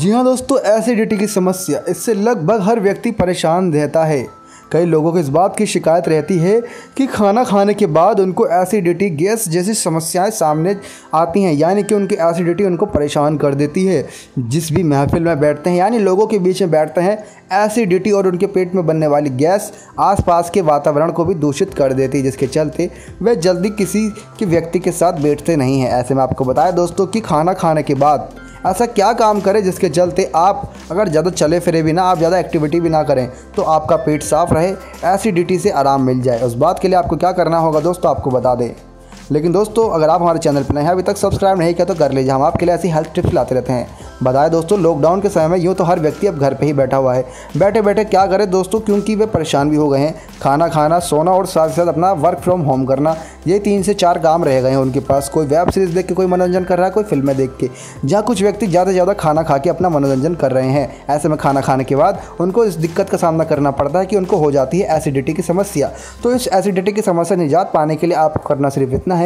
जी हाँ दोस्तों, एसिडिटी की समस्या, इससे लगभग हर व्यक्ति परेशान रहता है। कई लोगों को इस बात की शिकायत रहती है कि खाना खाने के बाद उनको एसिडिटी, गैस जैसी समस्याएं सामने आती हैं, यानी कि उनकी एसिडिटी उनको परेशान कर देती है। जिस भी महफिल में बैठते हैं, यानी लोगों के बीच में बैठते हैं, एसिडिटी और उनके पेट में बनने वाली गैस आसपास के वातावरण को भी दूषित कर देती है, जिसके चलते वे जल्दी किसी के व्यक्ति के साथ बैठते नहीं हैं। ऐसे में आपको बताया दोस्तों कि खाना खाने के बाद ऐसा क्या काम करें जिसके चलते आप अगर ज़्यादा चले फिरे भी ना, आप ज़्यादा एक्टिविटी भी ना करें, तो आपका पेट साफ़ रहे, एसिडिटी से आराम मिल जाए। उस बात के लिए आपको क्या करना होगा दोस्तों, आपको बता दें। लेकिन दोस्तों, अगर आप हमारे चैनल पर नए हैं, अभी तक सब्सक्राइब नहीं किया तो कर लीजिए। हम आपके लिए ऐसी हेल्थ टिप्स लाते रहते हैं। बताएं दोस्तों, लॉकडाउन के समय में यूँ तो हर व्यक्ति अब घर पे ही बैठा हुआ है। बैठे बैठे क्या करें दोस्तों, क्योंकि वे परेशान भी हो गए हैं। खाना खाना, सोना और साथ साथ अपना वर्क फ्रॉम होम करना, ये 3 से 4 काम रह गए हैं उनके पास। कोई वेब सीरीज़ देख के कोई मनोरंजन कर रहा है, कोई फिल्में देख के। जहाँ कुछ व्यक्ति ज़्यादा से ज़्यादा खाना खा के अपना मनोरंजन कर रहे हैं। ऐसे में खाना खाने के बाद उनको इस दिक्कत का सामना करना पड़ता है कि उनको हो जाती है एसिडिटी की समस्या। तो इस एसिडिटी की समस्या से निजात पाने के लिए आपको करना सिर्फ इतना है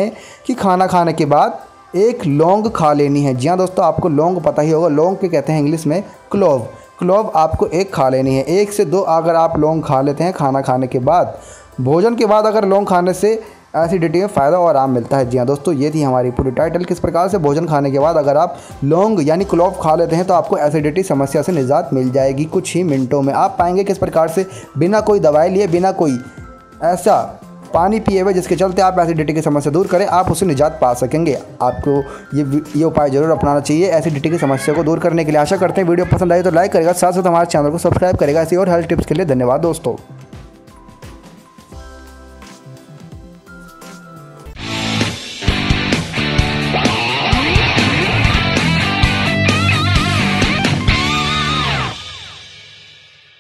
कि खाना खाने के बाद एक लौंग खा लेनी है। जी हाँ दोस्तों, आपको लौंग पता ही होगा, लौंग के कहते हैं इंग्लिश में क्लोव। क्लोव आपको एक खा लेनी है, 1 से 2 अगर आप लौंग खा लेते हैं खाना खाने के बाद। भोजन के बाद अगर लौंग खाने से एसिडिटी में फ़ायदा और आराम मिलता है। जी हाँ दोस्तों, ये थी हमारी पूरी टाइटल, किस प्रकार से भोजन खाने के बाद अगर आप लौंग यानी क्लोव खा लेते हैं तो आपको एसिडिटी समस्या से निजात मिल जाएगी। कुछ ही मिनटों में आप पाएंगे किस प्रकार से बिना कोई दवाई लिए, बिना कोई ऐसा पानी पिए हुए, जिसके चलते आप एसिडिटी की समस्या दूर करें, आप उसे निजात पा सकेंगे। आपको ये उपाय जरूर अपनाना चाहिए एसिडिटी की समस्या को दूर करने के लिए। आशा करते हैं वीडियो पसंद आई तो लाइक करेगा, साथ साथ हमारे चैनल को सब्सक्राइब करेगा। ऐसी और हेल्थ टिप्स के लिए धन्यवाद दोस्तों।